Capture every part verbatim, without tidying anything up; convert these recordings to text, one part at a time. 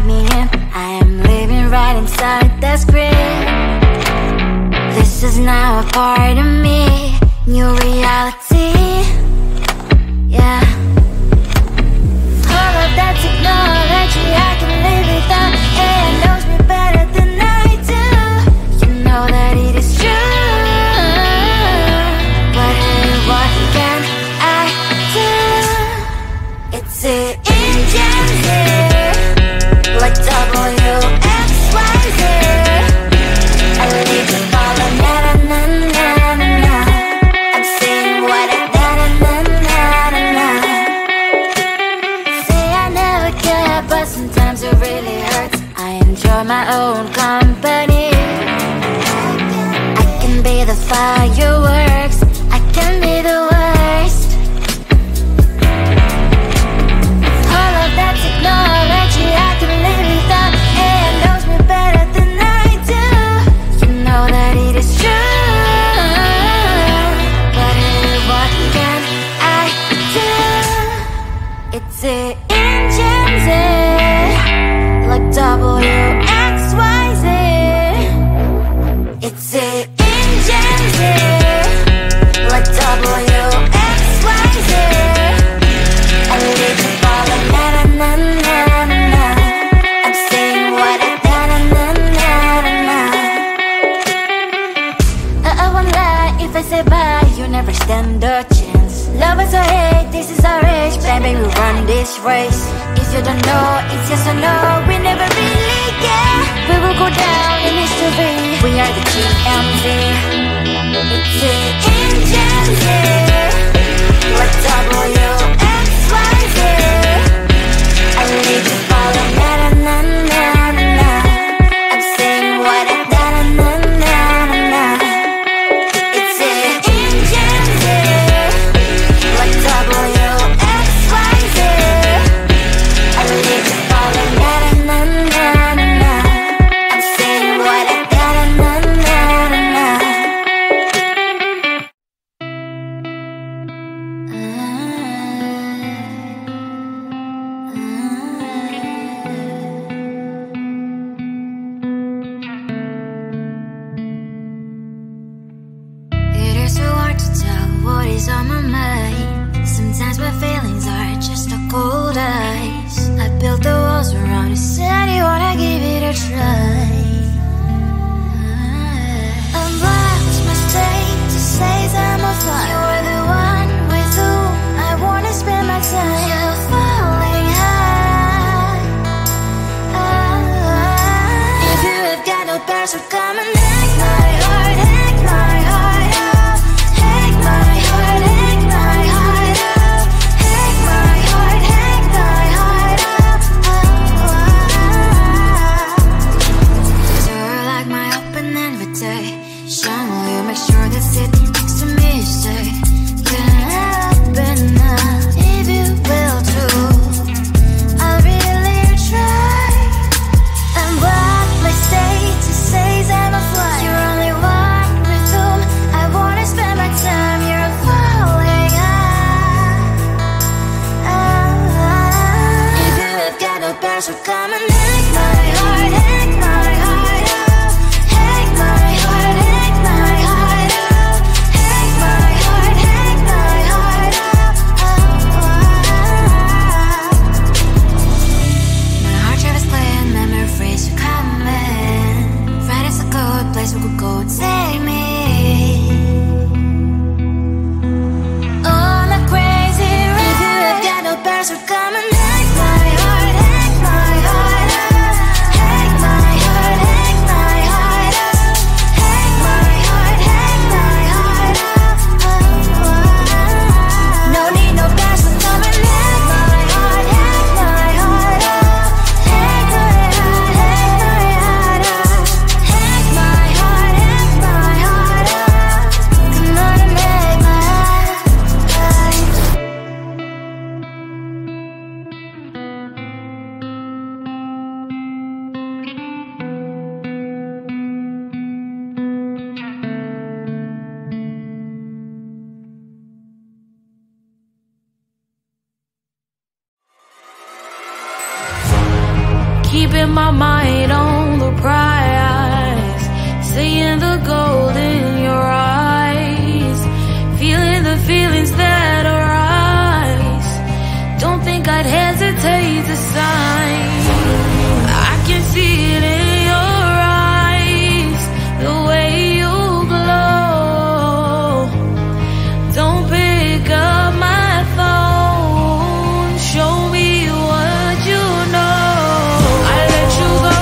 invite me in. I am living right inside the script. This is now a part of me, new reality. Yeah. All of that technology, I can live without. It knows me better than I do. You know that it is true. But what can I do? It's it. Like W X Y Z, I live in follow, na na na na na. I'm saying what I na na na na na. Say I never care, but sometimes it really hurts. I enjoy my own company. I can be the fireworks, I can be the worst. All of that technology, I can live without. It knows me better than I do. You know that it is true. But what can I do? It's an engine Z, like W X Y Z. It's an engine Z, like W X Y Z. I live in follow, na na na na na. I'm saying what I na na na na na. I, I won't lie, if I say bye, you never stand a chance. Love us or hate, this is our age. Plan, baby, run this race. If you don't know, it's yes or no. We never really care. We will go down in history. We are the T M Z. It's an engine Z, like W X Y Z. I live in follow, na na na na na. I'm saying what I na na na na na. It's an engine Z, like W X Y Z. I live in follow, na na na na na. I'm saying what I na na na na na. It is so hard to tell what is on my mind. Sometimes my feelings are just a cold ice. I built the walls around it, said you wanna give it a try. I left mistake to say that I'm a fly. You are the one with whom I wanna spend my time. You're falling high. Ah. If you have got no passion, come and take my heart, take my heart. Take my heart, take my heart up. Take my heart, take my heart up. You're like my open invitation. Will you make sure that sitting next to me you say can open up? If you will too, I'll really try. And what mistake to say that I'm a fly. You're only one with whom I wanna spend my time. You're falling high. If you have got no passion, come and take my heart, take my heart up. Take my heart, take my heart up. Take my heart, my mind on the prize, seeing the gold in your eyes, feeling the feelings that arise. Don't think I'd hesitate to sign. I can see it in your eyes, the way you glow. Don't pick up my phone, show me what you know. I let you go,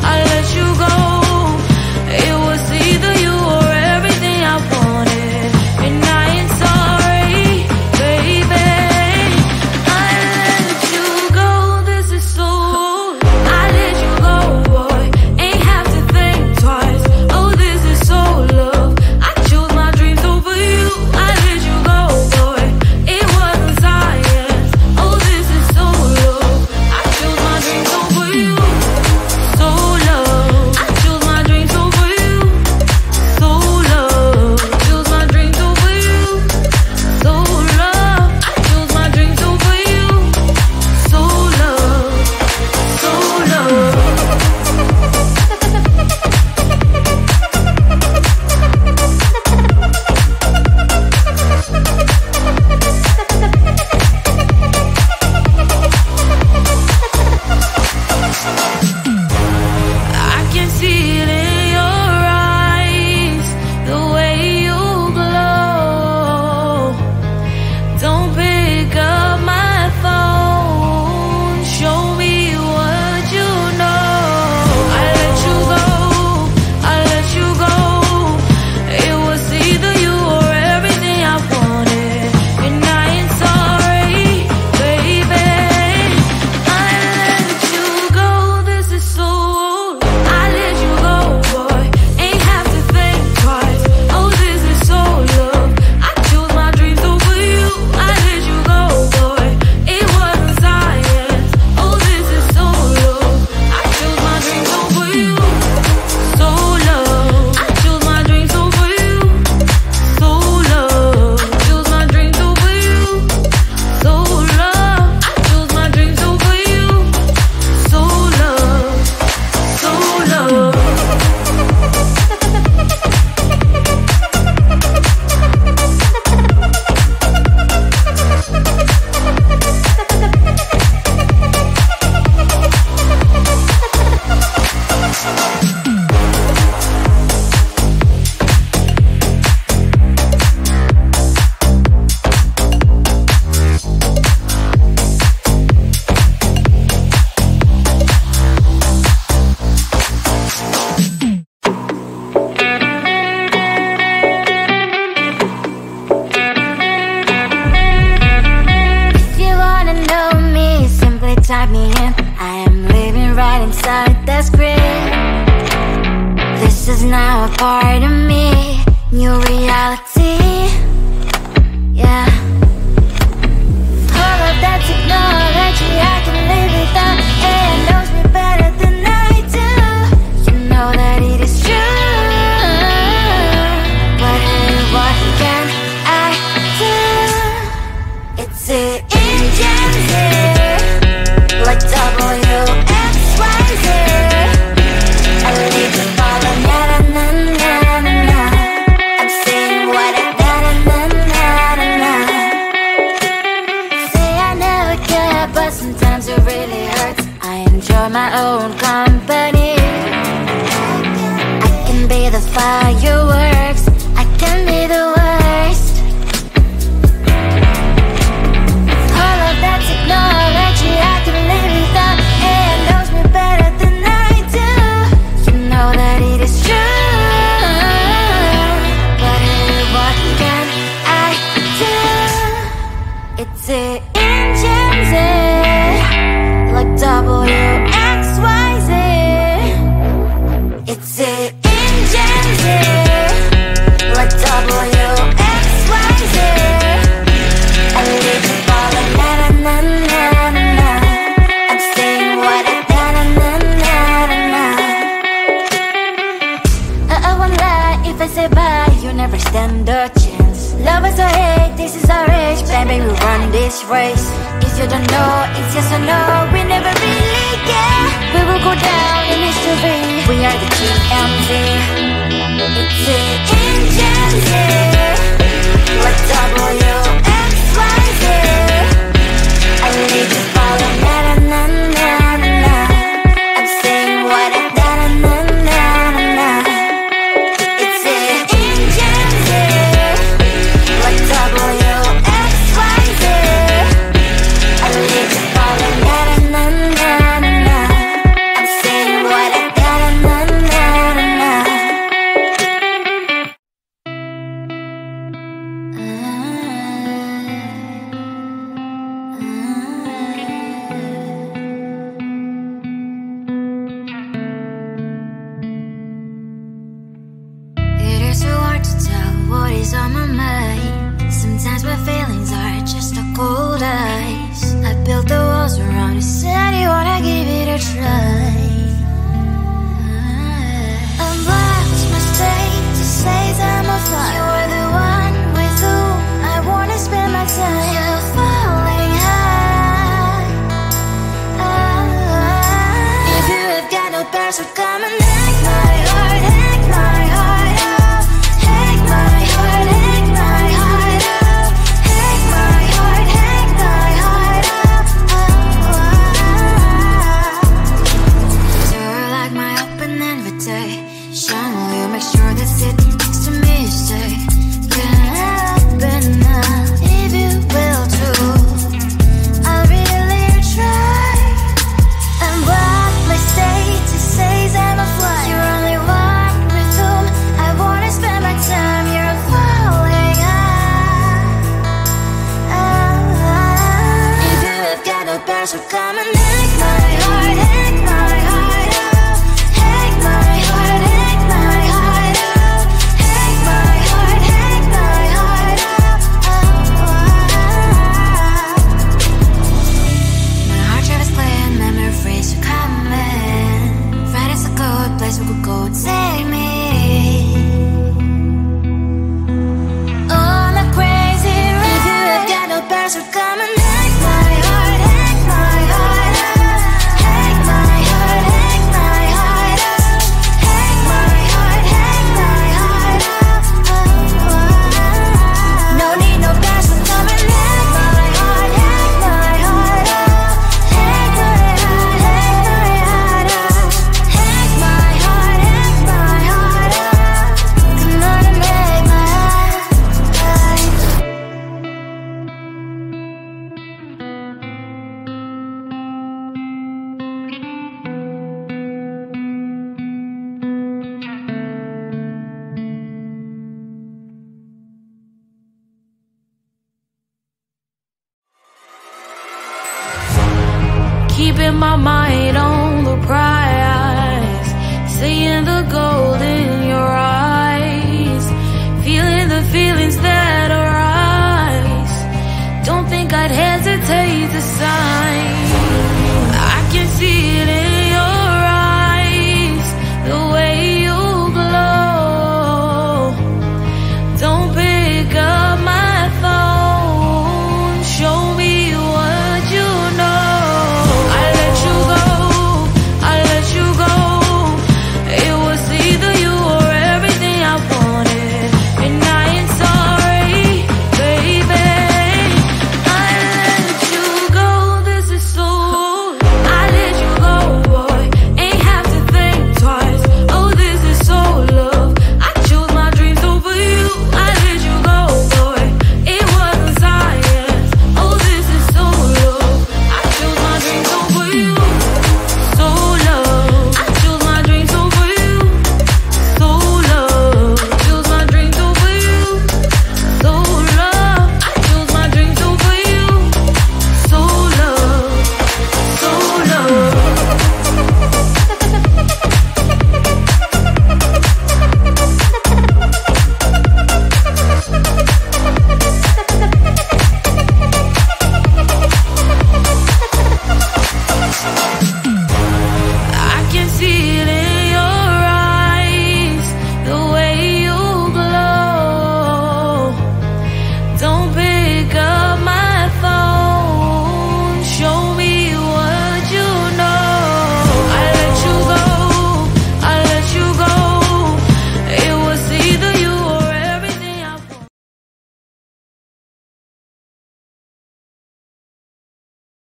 I let you go. It was either you or everything I wanted, and I ain't sorry, baby. I let you go, this is so rude. I let you go, boy, ain't have to think twice. Oh, this is so love, I chose my dreams over you. I let you go, boy, it wasn't science. Oh, this is so love, I chose my dreams over you. So love, I chose my dreams over you. So love, I chose my dreams over you. So love, I chose my dreams over you. So love, so love. I can see it in your eyes, the way you glow. Don't pick up my phone, show me what you know. I let you go, I let you go. It was either you or everything I wanted, and I ain't sorry, baby. I let you go, this is so rude. I let you go, boy, ain't have to think twice. Oh, this is so love, I chose my dreams over you. I let you go, boy, it wasn't science. Oh, this is so love, I chose my dreams over you. So love, I chose my dreams over you. So love, I chose my dreams over you. So love, I chose my dreams over you. So love, so love. Type me in, I am living right inside that script. This is now a part of me, new reality, yeah. All of that technology, I can live without. It knows me better than I do. You know that it is true, but what can I do? It's it engines. Like W X Y Z, I live in Bali, na na na na na. I'm saying what I gotta na na na na. Say I never care, but sometimes it really hurts. I enjoy my own company. I can be the fireworks, I can be the worst. All of that technology, I can. It engines it like W X Y Z. It's it engines it like W X Y Z. I live in Bali, na na na na na. I'm saying what I gotta na na na na. I won't lie if I say bye, you never stand a chance. Lovers or hate, this is our age. Baby, we run this race. If you don't know, it's yes or no. We never really care. We will go down in history. We are the T M Z. It's the agency. Like W X Y Z. I need to follow. Na-na-na-na-na. I'm saying what I keep in my mind.